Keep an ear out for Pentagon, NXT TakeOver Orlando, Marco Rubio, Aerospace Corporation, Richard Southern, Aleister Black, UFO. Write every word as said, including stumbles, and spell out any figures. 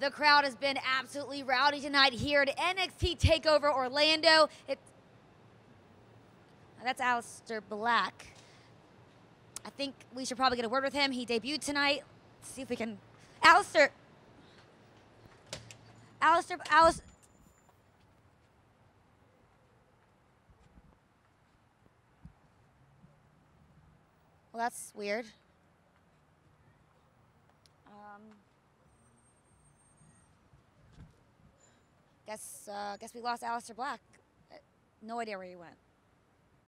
The crowd has been absolutely rowdy tonight here at N X T TakeOver Orlando. It's, that's Aleister Black. I think we should probably get a word with him. He debuted tonight. Let's see if we can. Aleister. Aleister. Aleister. Well, that's weird. Um. Guess, uh, guess we lost Aleister Black. No idea where he went.